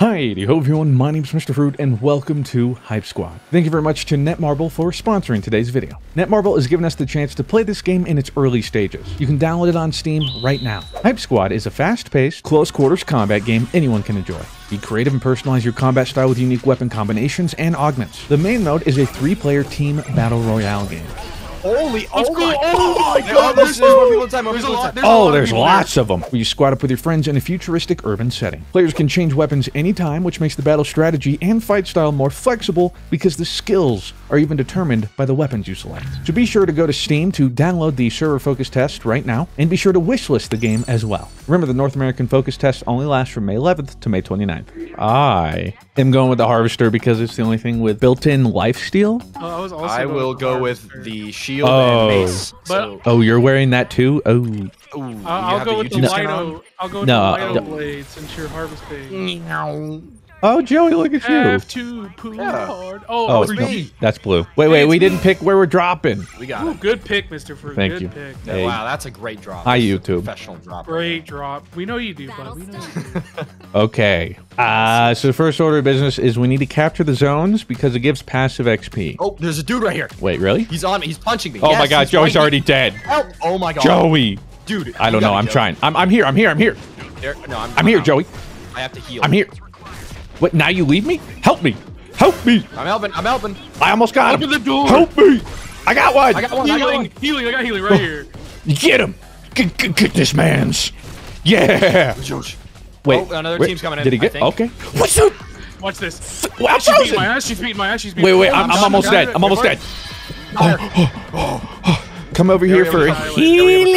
Hi, hello everyone, my name is Mr. Fruit and welcome to Hype Squad. Thank you very much to Netmarble for sponsoring today's video. Netmarble has given us the chance to play this game in its early stages. You can download it on Steam right now. Hype Squad is a fast-paced, close-quarters combat game anyone can enjoy. Be creative and personalize your combat style with unique weapon combinations and augments. The main mode is a three-player team battle royale game. Holy, oh my god, this is there's lots of them. Where you squad up with your friends in a futuristic urban setting. Players can change weapons anytime, which makes the battle strategy and fight style more flexible because the skills are even determined by the weapons you select. So be sure to go to Steam to download the server focus test right now, and be sure to wishlist the game as well. Remember, the North American focus test only lasts from May 11th to May 29th. I am going with the Harvester because it's the only thing with built-in lifesteal. I will go with the Shield and mace. So. Oh, you're wearing that too? Oh. I'll go with the Lido. I'll go with the Lido blade since you're harvesting. Oh, Joey, look at you. Have to pull hard. Oh, it's me. That's blue. Wait, wait, we didn't pick where we're dropping. We got it. Good pick, Mr. Fruit. Thank you. Pick. Hey. Wow, that's a great drop. Hi, YouTube. Professional drop. Great drop. We know you do, buddy. Okay. So the first order of business is we need to capture the zones because it gives passive XP. Oh, there's a dude right here. Wait, really? He's on me. He's punching me. Oh, my God. Joey's already dead. Help. Oh, my God. Joey. Dude. I don't know. I'm trying. I'm here. I'm here, Joey. I have to heal. I'm here. What, now you leave me? Help me! Help me! I'm helping. I almost got him. Open the door. Help me! I got one! I got healing. I got healing right here. Get him! Get this man's! Yeah! Wait, another team's coming in. Did he get? Okay. What's up? Watch this. Wow, she's beating my ass. Wait, wait, I'm almost dead. I'm almost dead. Come over here for healing.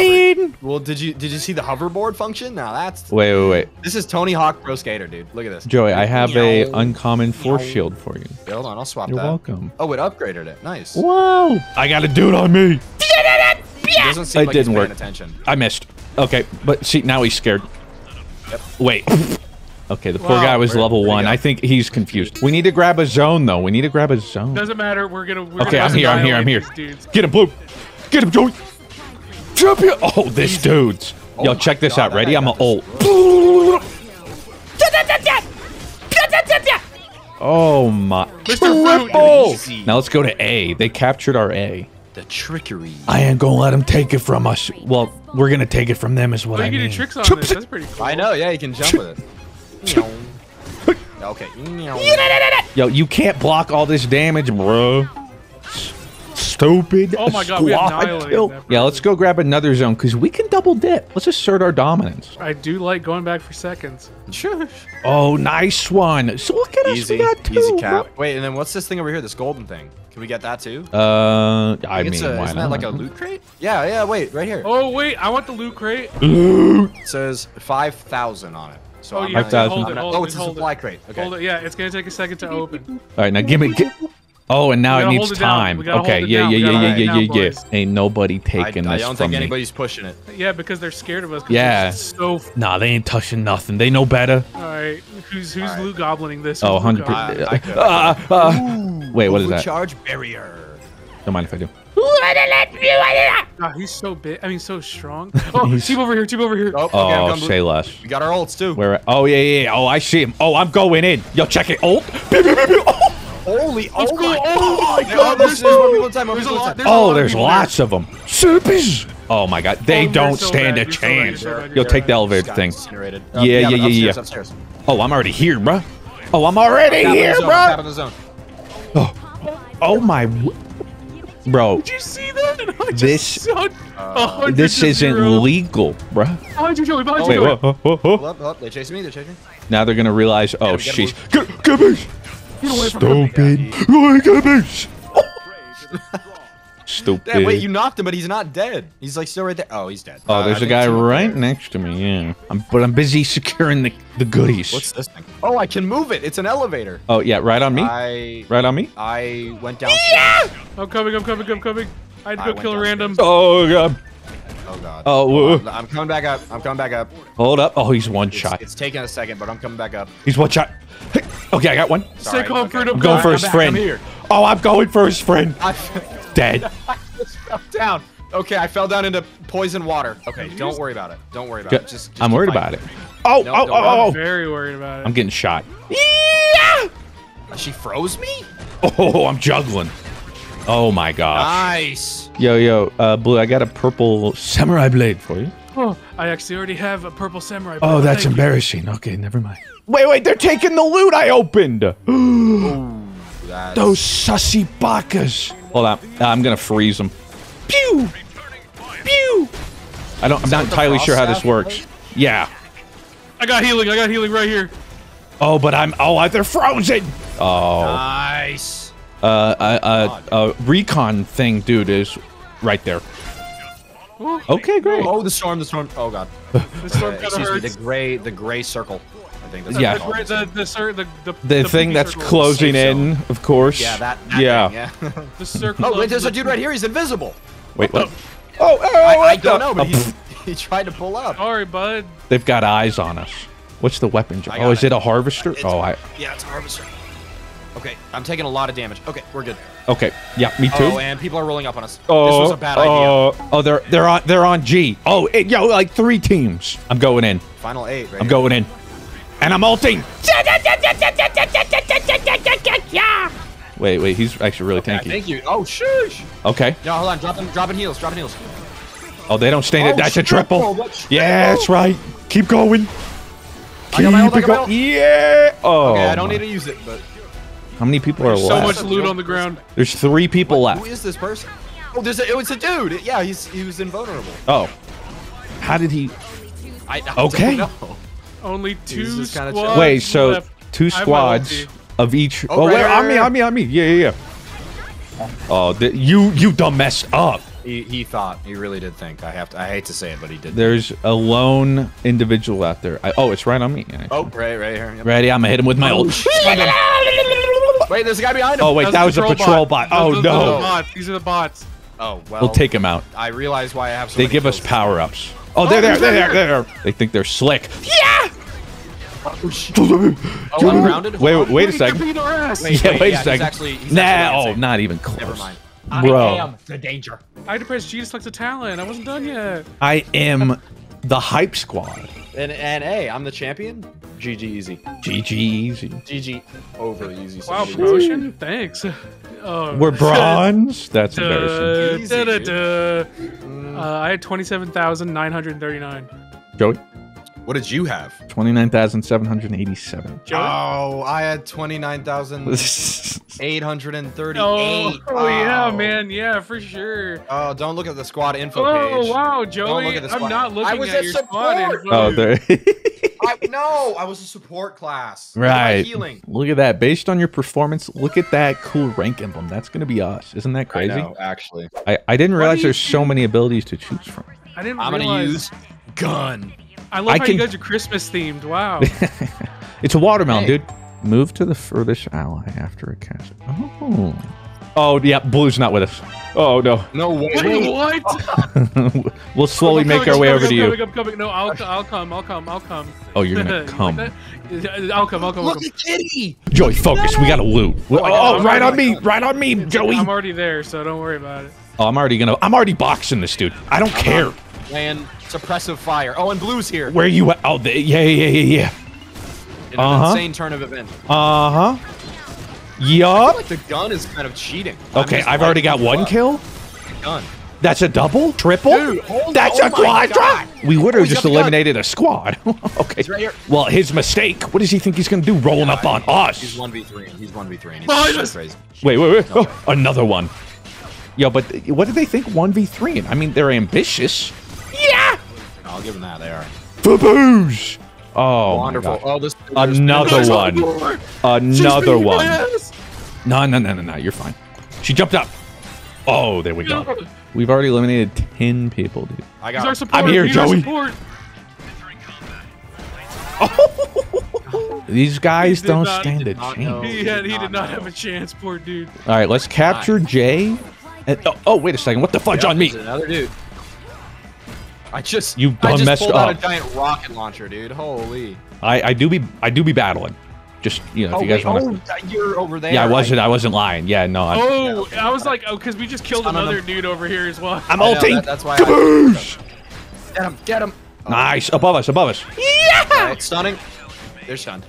Well, did you see the hoverboard function? Now that's wait. This is Tony Hawk Pro Skater, dude. Look at this. Joey, I have a uncommon force shield for you. Hold on, I'll swap that. You're welcome. Oh, it upgraded it. Nice. Whoa! I got a dude on me. Doesn't seem like he's paying attention. I missed. Okay, but see, now he's scared. Yep. Wait. Okay, the poor guy was level 1. I think he's confused. We need to grab a zone, though. Doesn't matter. We're gonna. Okay, I'm here. Get him, Blue. Get him, Joey! Jump here! Oh, this dude's. Yo, check this out. Ready? I'm an ult. Oh my. Mr. Fruit. Now let's go to A. They captured our A. The trickery. I ain't gonna let them take it from us. Well, we're gonna take it from them is what I mean. Tricks on this. That's pretty cool. I know. Yeah, you can jump with it. Okay. Yo, you can't block all this damage, bro. Stupid. Oh my God, we annihilated that. Yeah, let's go grab another zone because we can double dip. Let's assert our dominance. I do like going back for seconds. Sure. Oh, nice one. So look at us. We got two. Easy cap. Wait, and then what's this thing over here? This golden thing. Can we get that too? I mean, isn't that like a loot crate? Yeah, yeah. Wait, right here. Oh wait, I want the loot crate. It says 5,000 on it. So oh, 5,000. Oh, it's a supply crate. Okay. Hold it. Yeah, it's gonna take a second to open. All right, now give me. Oh, and now it needs time. Okay, yeah. Ain't nobody taking this from me. I don't think anybody's pushing it. Yeah, because they're scared of us. Yeah. So nah, they ain't touching nothing. They know better. All right, who's Blue Goblining this? Oh, 100%. Wait, what is that? Charge barrier. Don't mind if I do. He's so big. I mean, so strong. Oh, team over here. Oh, say less. We got our ults too. Where? Oh yeah. Oh, I see him. Oh, I'm going in. Yo, check it. Ult. Holy! Oh my God! This is there's lots of them. Supers! Oh my God! They don't stand a chance. Yo, take the elevator thing. Yeah. Oh, I'm already here, bro. Oh my, bro. Did you see that? This isn't legal, bro. Wait, they're chasing me. Now they're gonna realize. Oh, she's Stupid. Yeah, wait, you knocked him, but he's not dead. He's like still right there. Oh, he's dead. Oh, there's a guy right next to me. Yeah, but I'm busy securing the goodies. What's this thing? Oh, I can move it. It's an elevator. Oh yeah, right on me. I went down. Yeah! I'm coming. I had to go kill a random. Oh God. Oh God. Oh, I'm coming back up. Hold up. Oh, he's one shot. It's taking a second, but I'm coming back up. He's one shot. Okay, I got one. Sorry, I'm going for his friend. I'm going for his friend. Dead. I just fell down. Okay, I fell down into poison water. Okay, don't worry about it. Just I'm worried about it. Oh, no, oh, oh, oh. I'm very worried about it. I'm getting shot. Yeah! She froze me? Oh, I'm juggling. Oh my gosh. Nice. Yo, yo, Blue, I got a purple samurai blade for you. Oh, I actually already have a purple samurai blade. Oh, that's embarrassing. Okay, never mind. Wait, wait, they're taking the loot I opened. Ooh, those sussy bakas. Hold on, I'm gonna freeze them. Pew! Pew! I'm not entirely sure how this works. Yeah. I got healing right here. Oh, but they're frozen. Oh. Nice. Recon thing, dude, is right there. Ooh. Okay, great. Oh, the storm. Oh, God. The storm kind of hurts. Me, the gray circle. I think that's the thing that's closing in, of course. Yeah, that thing, yeah. The circle. Oh, wait, there's a dude right here. He's invisible. Wait, what? Oh, I don't know, but he tried to pull up. Sorry, bud. They've got eyes on us. What's the weapon? Oh, is it a harvester? Yeah, it's a harvester. Okay, I'm taking a lot of damage. Okay, we're good. Okay, yeah, me too. Oh, and people are rolling up on us. Oh, this was a bad idea. Oh, they're on G. Oh, yo, like 3 teams. I'm going in. Final 8. Right I'm going in, and I'm ulting. Yeah. Wait, he's actually really tanky. Thank you. Oh, shush. Okay. No, hold on. Dropping heals. Oh, they don't stay in it. That's a triple. Yeah, that's right. Keep going. Keep it going. Yeah. Oh. Okay, I don't need to use it, but. How many people are left? There's so much loot on the ground. There's 3 people left. Who is this person? Oh, it's a dude. Yeah, he was invulnerable. Oh. How did he? I don't know. Only 2 squads left. Wait, so 2 squads of each. Oh, wait, on me. Yeah. Oh, you done messed up. He really did think. I hate to say it, but he did. There's a lone individual out there. It's right on me. Actually. Oh, right here. Yep. Ready? I'm gonna hit him with my ult. Wait, there's a guy behind him. Oh, wait, that was a patrol bot. Oh, no. These are the bots. Oh, well. We'll take him out. I realize why I have so many kills. They give us power-ups. Oh, they're there. They think they're slick. Yeah! Oh, I'm grounded? Wait a second. Wait a second. Nah, oh, not even close. Never mind. Bro. I am the danger. I depressed G to select a talent. I wasn't done yet. I am the Hype Squad. And hey, I'm the champion. GG easy. GG easy. GG over easy. Wow, promotion? Thanks. We're bronze? That's embarrassing. Easy, I had 27,939. Joey? What did you have? 29,787. Joey? Oh, I had 29,838. Oh, yeah, man. Yeah, for sure. Oh, don't look at the squad info page. Oh, wow, Joey. Look at the squad. I'm not looking at your squad info. Oh, there. I was a support class. Right. Healing. Look at that. Based on your performance, look at that cool rank emblem. That's going to be us. Isn't that crazy? I know, actually. I didn't realize there's so many abilities to choose from. I'm going to use gun. I love how you guys are Christmas themed. Wow. It's a watermelon, dude. Move to the furthest ally after a cast. Oh. Oh, yeah. Blue's not with us. Oh, no. No way. Wait, what? We'll slowly make our way over to you. I'm coming. No, I'll come. Oh, you're going to come. I'll come. Look at Kitty. Joey, focus. We got to loot. Oh, right on me. Right on me, Joey. I'm already there, so don't worry about it. Oh, I'm already boxing this dude. I don't care. And suppressive fire. Oh, and Blue's here. Where you at? Oh, yeah. Insane turn of event. Yup. Like the gun is kind of cheating. Okay, I've already got 1 kill. Gun. That's a double, triple. Dude, that's a quadra. We literally just eliminated a squad. Okay. He's right here. Well, his mistake. What does he think he's gonna do? Rolling up on us? He's 1v3. He's 1v3. He's crazy. Wait. Oh, another one. Yo, but what do they think 1v3? I mean, they're ambitious. Yeah! I'll give them that. They are. Baboos! Oh, wonderful. Oh, another one. No. You're fine. She jumped up. Oh, there we go. We've already eliminated 10 people, dude. I got our support. I'm here, Joey. Oh. These guys don't stand a chance. He did not have a chance, poor dude. All right, let's capture Jay. And, oh, wait a second. What the fudge on me? Another dude. I just pulled out a giant rocket launcher, dude. Holy. I do be battling. Just, you know, if you guys want to. You're over there. Yeah, I wasn't lying. Yeah, no. I was like, because we just killed another dude over here as well. I'm ulting. That's why. Get him. Nice. Above us. Above us. Yeah. Right, stunning. They're stunned.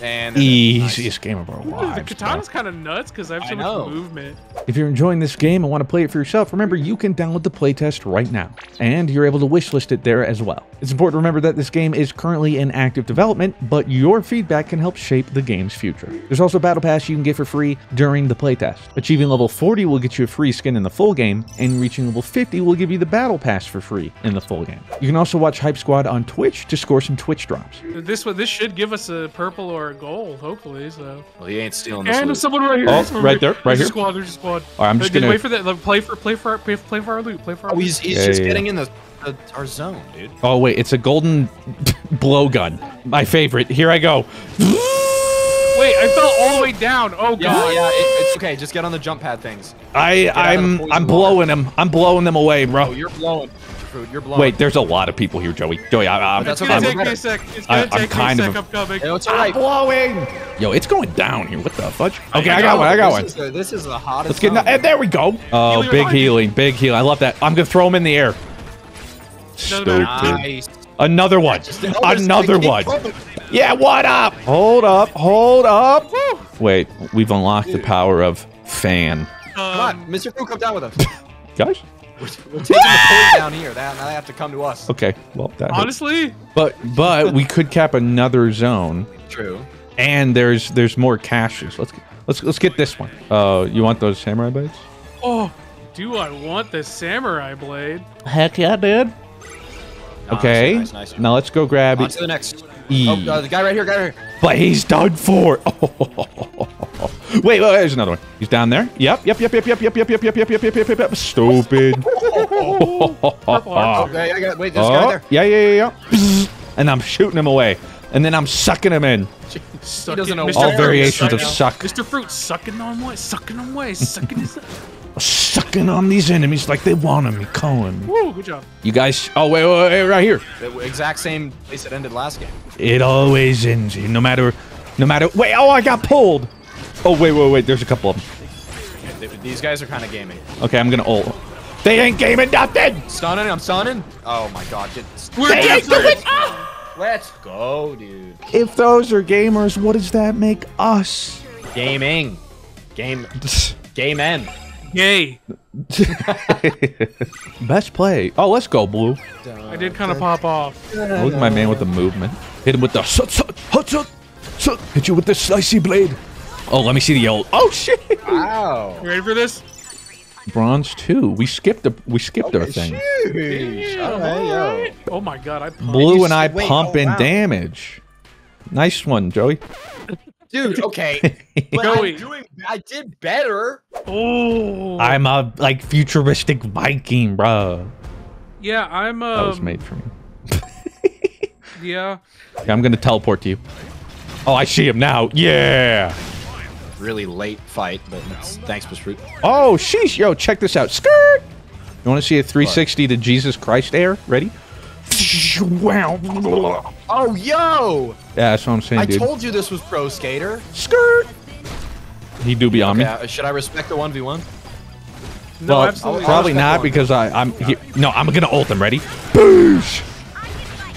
And easiest game of our lives. The katana's kind of nuts because I have so much movement. If you're enjoying this game and want to play it for yourself, remember you can download the playtest right now, and you're able to wishlist it there as well. It's important to remember that this game is currently in active development, but your feedback can help shape the game's future. There's also a battle pass you can get for free during the playtest. Achieving level 40 will get you a free skin in the full game, and reaching level 50 will give you the battle pass for free in the full game. You can also watch Hype Squad on Twitch to score some Twitch drops. This should give us a purple or gold, hopefully. So well, he ain't stealing this. And there's someone right here. Oh, right there, right here. Squad, there's a squad. All right, I'm just gonna wait for that. Play for our loot. Play for our loot. He's just getting in our zone, dude. Oh wait, it's a golden blowgun. My favorite. Here I go. Wait, I fell all the way down. Oh god. Yeah, it's okay. Just get on the jump pad things. I'm blowing them. I'm blowing them away, bro. Oh, you're blowing. You're blowing. Wait, there's a lot of people here, Joey. Joey, I'm coming. Yo, it's all right. I'm blowing. Yo, it's going down here. What the fudge? Okay, I got one. This is the hottest. Let's get there we go. Oh, big healing. I love that. I'm gonna throw him in the air. Stupid. Nice. Another one. Another one. Yeah, what up? Hold up. Hold up. Wait, we've unlocked the power of fan. Come on, Mr. Crew, come down with us. Guys. We're taking the point down here. Now they have to come to us. Okay. Well, that honestly. But we could cap another zone. True. And there's more caches. Let's get this one. You want those samurai blades? Oh, do I want the samurai blade? Heck yeah, dude. Okay. Nice. Now let's go grab. On to the next. Oh, the guy right here. But he's done for. Oh. Wait, there's another one. He's down there. Yep. Stupid. Okay, I got. Wait, this guy there. Yeah. And I'm shooting him away, and then I'm sucking him in. He doesn't know all variations of suck. Mr. Fruit sucking on what? Sucking away. Sucking his. Sucking on these enemies like they want them, Cohen. Woo, good job. You guys. Oh, wait, right here. The exact same place it ended last game. It always ends here, no matter. Wait, oh, I got pulled. Oh, wait. There's a couple of them. Yeah, these guys are kind of gaming. Okay, I'm gonna ult. They ain't gaming nothing. Stunning, I'm stunning. Oh my god, they ain't doing. Let's go, dude. If those are gamers, what does that make us? Gaming. Game end. Yay. Best play. Oh, let's go, Blue. I did kind of pop off. Look at my man with the movement. Hit him with the hut. Hit you with the slicey blade. Oh, let me see the old. Oh shit. Wow. You ready for this? Bronze 2. We skipped our thing. Right. Oh my god, I pumped. Blue and I pump in damage. Nice one, Joey. Dude, okay. But I did better. Oh, I'm a like futuristic Viking, bro. Yeah, I'm that was made for me. Yeah, I'm gonna teleport to you. Oh, I see him now. Yeah. Really late fight, but thanks, Miss Fruit. Oh, sheesh. Yo, check this out. Skirt. You want to see a 360 to Jesus Christ air? Ready? Wow. Oh, yo. Yeah, that's what I'm saying, dude. I told you this was Pro Skater. Skirt. He do be on me. Should I respect the 1v1? No, well, absolutely. Probably not because I'm going to ult him. Ready? Boosh.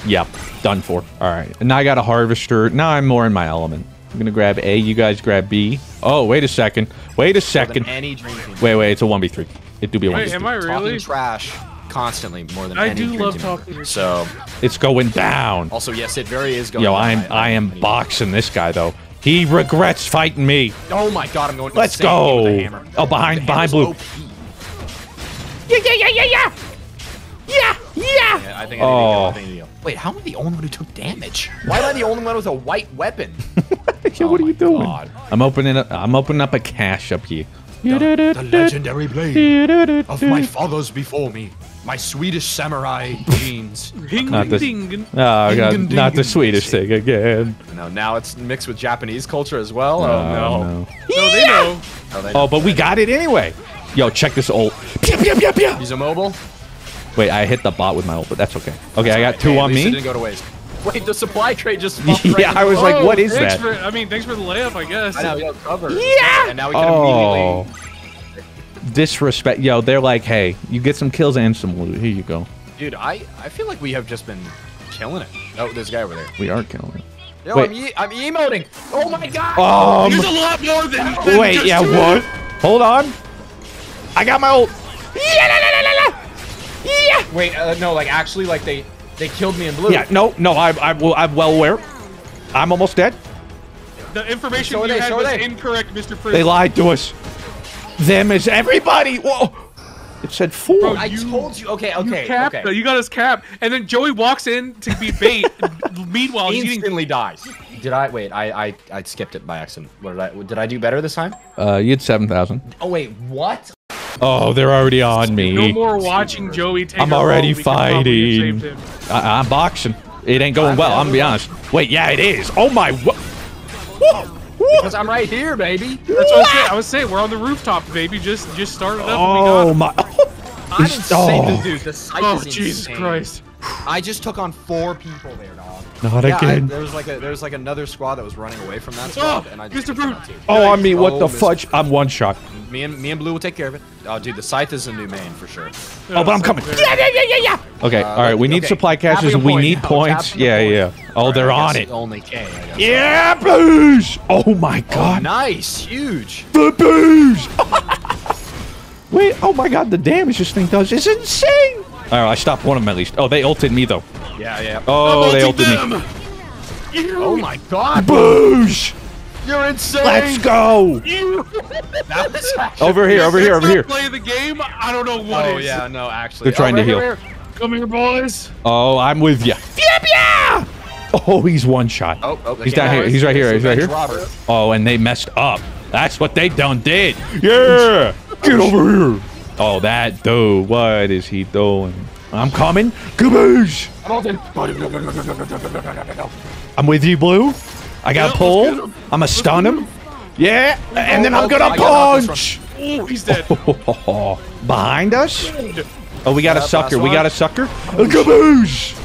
Yep. Done for. All right. And now I got a harvester. Now I'm more in my element. I'm going to grab A. You guys grab B. Oh, wait a second. Wait. It's a 1v3. It do be a 1v3. Wait, am I really? Talking trash. Constantly more than I do love talking. So it's going down. Also, yes, it very is going. Yo, down. I am boxing this guy though. He regrets fighting me. Oh my god, I'm going. Let's go. With the hammer. Oh, behind blue. OP. Yeah. I think. Oh. Wait, how am I the only one who took damage? Why am I the only one with a white weapon? Yeah, what are you doing? God. I'm opening up a cache up here. The legendary blade of my fathers before me. My Swedish samurai jeans. Not the Swedish thing again. No, now it's mixed with Japanese culture as well. Oh no. No, they know. Oh, but we got it anyway. Yo, check this ult. He's immobile. Wait, I hit the bot with my ult, but that's okay. Okay, I got two on me. It didn't go to waste. Wait, the supply trade just popped right I was like, what is that? Thanks for the layup, I guess. I know, yo, cover. Yeah! And now we can immediately... Disrespect. Yo, they're like, hey, you get some kills and some loot. Here you go. Dude, I feel like we have just been killing it. Oh, there's a guy over there. We are killing it. Yo, I'm emoting. Oh my god. There's a lot more than wait, yeah, what? Hold on. I got my ult. Yeah, yeah. Wait, no, like actually, like they killed me in blue. Yeah, no, I'm well aware. I'm almost dead. The information you had was incorrect, Mr. Prince. They lied to us. Them is everybody. Whoa. It said 4. Bro, I told you. Okay. You capped, okay. You got us capped, and then Joey walks in to be bait. Meanwhile, he instantly dies. Did I? Wait, I skipped it by accident. What did I? Did I do better this time? You had 7,000. Oh wait, what? Oh, they're already on me. No more watching Joey take. I'm already fighting. I'm boxing. It ain't going well. I'm gonna be honest. Wait, yeah, it is. Oh my. Whoa. Because I'm right here, baby. That's what I said. I was saying we're on the rooftop, baby. Just start it up. Oh my! I didn't save this dude. The site is insane. Jesus Christ! I just took on 4 people there, dog. Not again. There was like another squad that was running away from that squad, and I just took them out too. Oh, I mean, what the fudge? I'm one shot. Me and Blue will take care of it. Oh, dude, the scythe is a new main for sure. Oh, but I'm coming. Yeah. Okay, all right. We need supply caches and we need points. Yeah. Oh, they're on it. Only K. Yeah, booze. Oh my god. Nice, huge. The booze. Wait. Oh my god, the damage this thing does is insane. All right, I stopped one of them at least. Oh, they ulted me though. Yeah. Oh, they ulted me. Oh my god. Booze. You're insane! Let's go! Over here. Play the game? I don't know what is. Oh, yeah, no, actually. They're trying to heal. Here. Come here, boys. Oh, I'm with you. Yeah! Oh, he's one shot. Oh he's down here. He's right here. Robert. Oh, and they messed up. That's what they done did. Yeah! Get over here. Oh, that dude. What is he doing? I'm coming. Caboose! I'm with you, Blue. I got pull. I'm gonna stun him. Yeah, and then I'm gonna punch. Oh, he's dead. Behind us? Oh, we got a sucker. A caboose.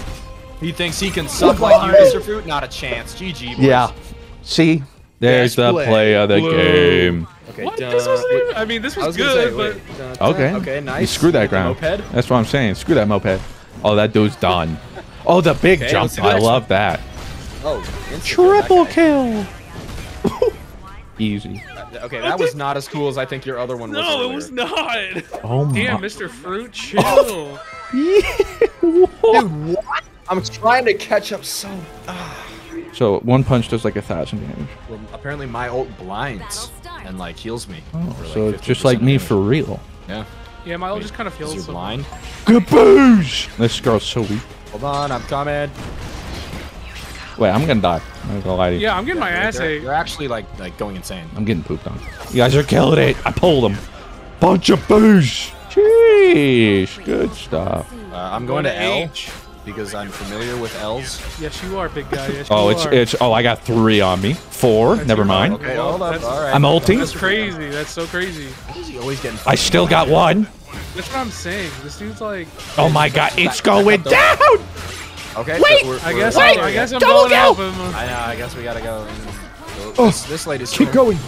He thinks he can suck like you, Mr. Fruit? Not a chance. GG, boys. Yeah. See? There's the play of the game. Okay, what? This wasn't even, I mean, this was good, but... Okay, nice. You screw that ground. That's what I'm saying. Screw that moped. Oh, that dude's done. Oh, the big jump. I love that. Oh, triple kill. Easy. Okay, that was not as cool as I think your other one was. No, earlier. It was not. Oh my. Damn, Mr. Fruit, chill. Dude, what? I'm trying to catch up so. So one punch does like 1,000 damage. Well, apparently my ult blinds and like heals me. Oh, like so just like me for real. Yeah. Yeah, my ult just kind of heals. You're blind. Caboose! This girl's so weak. Hold on, I'm coming. Wait, I'm gonna die. I'm not gonna lie to you. Yeah, I'm getting my ass ate. You're actually like going insane. I'm getting pooped on. You guys are killing it. I pulled him. Bunch of boosh. Jeez, good stuff. I'm going to L because I'm familiar with L's. Yes, you are, big guy. Yes, oh, I got 3 on me. 4. That's never mind. Okay, hold up. All right. I'm ulting. That's crazy. That's so crazy. He's always getting. I still got 1. That's what I'm saying. This dude's like. Oh my god, it's going down. Okay, wait! So I guess I'm going off him. I know, I guess we gotta go. This lady's keep going.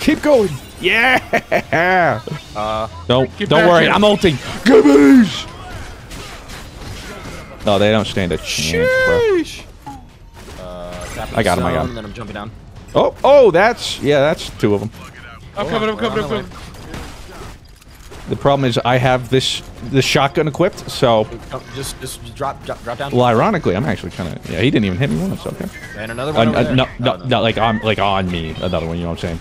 Keep going. Yeah! Don't worry, I'm ulting. Caboose! No, they don't stand a chance, bro. I got him, And then I'm jumping down. Oh, that's 2 of them. I'm coming. The problem is I have this shotgun equipped, so just drop down. Well, ironically, I'm actually kind of he didn't even hit me once. Okay. And another one. No, like on me. Another one. You know what I'm saying?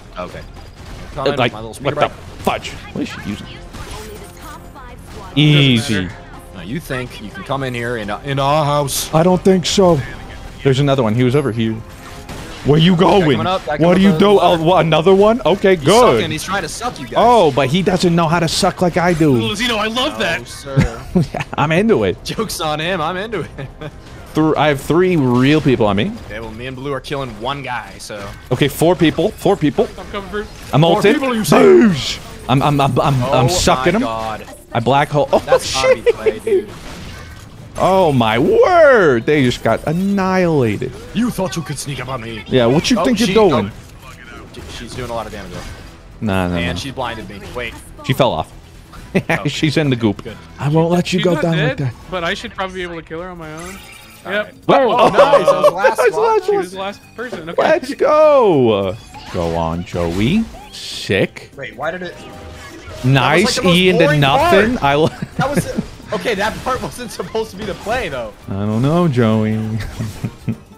Okay. Like what the fudge? What is she using? Easy. Now you think you can come in here in our house? I don't think so. There's another one. He was over here. Where you going? What do you do? Another one? Okay, he's good. He's trying to suck you guys. Oh, but he doesn't know how to suck like I do. Lozino, I love that. Sir. I'm into it. Joke's on him. I'm into it. I have 3 real people on me. Okay, well, me and Blue are killing 1 guy, so. Okay, 4 people. 4 people. I'm coming through. I'm ulted. People, you say? I'm sucking him. I black hole. Oh, that's shit. Play, dude. Oh my word! They just got annihilated. You thought you could sneak up on me. Yeah, what you think you're doing? She's doing a lot of damage though. No. And she blinded me. Wait. She fell off. She's in the goop. Good. I won't let you go down like that. But I should probably be able to kill her on my own. Yep. Right. Oh, nice. I was last. She was the last person. Okay. Let's go. Go on, Joey. Sick. Wait, why did it? Nice. Like E into nothing. That was it. Okay, that part wasn't supposed to be the play, though. I don't know, Joey.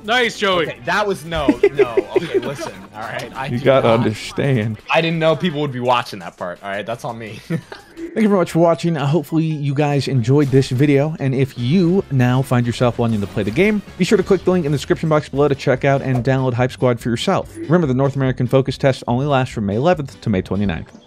Nice, Joey. Okay, that was no. Okay, listen. All right. You gotta understand. I didn't know people would be watching that part. All right, that's on me. Thank you very much for watching. Hopefully you guys enjoyed this video, and if you now find yourself wanting to play the game, be sure to click the link in the description box below to check out and download Hype Squad for yourself. Remember, the North American focus test only lasts from May 11th to May 29th.